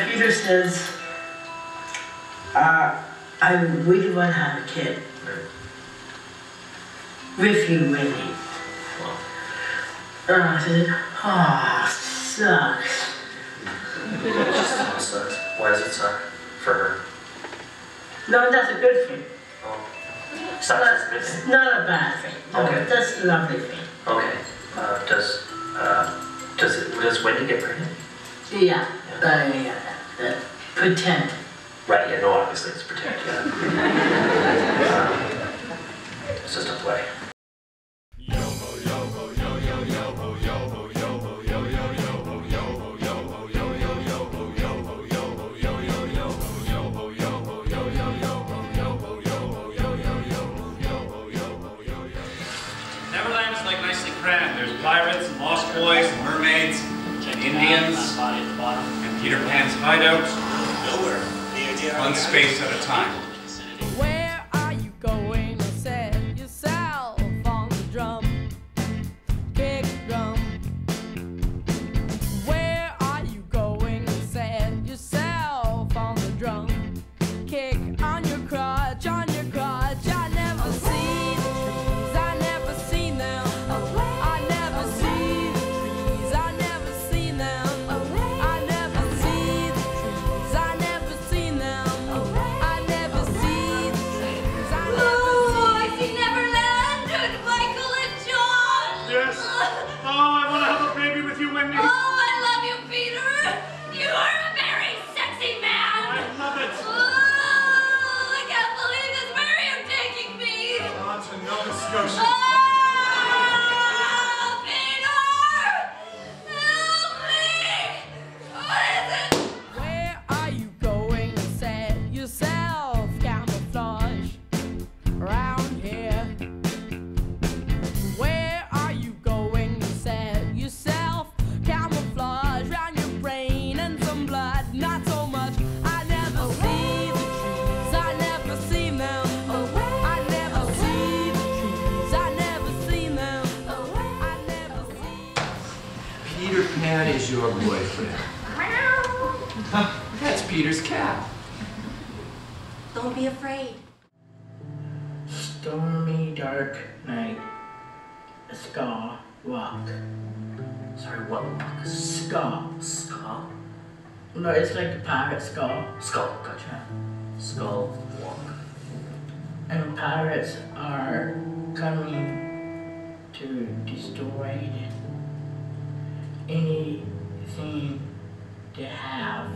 Peter says, we do want to have a kid with you, Wendy. And I said, oh, sucks. It just sucks. Why does it suck for her? No, that's a good thing. Oh. Sucks is a good thing? Not a bad thing. No, okay. That's a lovely thing. Okay. Does Wendy get pregnant? Yeah. Pretend. Right, yeah, no, obviously it's pretend, yeah. It's just a play. There's pirates, and lost boys, and mermaids, and Indians, and Peter Pan's hideout. Nowhere. One space at a time. Where are you going to set yourself on the drum? Big drum. Where are you going to set yourself on the drum? Kick on your crotch, on your crotch. I never seen the trees, I never seen them. Peter Pan is your boyfriend. That's Peter's cat. Don't be afraid. Stormy dark night. A ska walk. Sorry, what walk? Ska. Ska? No, it's like the pirate skull. Skull, gotcha. Skull walk. And pirates are coming to destroy anything to have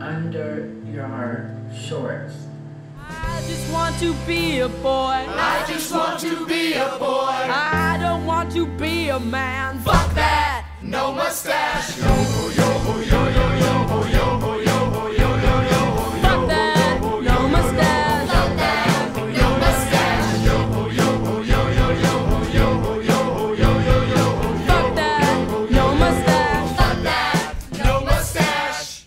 under your shorts. I just want to be a boy. I just want to be a boy. I don't want to be a man. Fuck that! No mustache. Yo, yo, yo.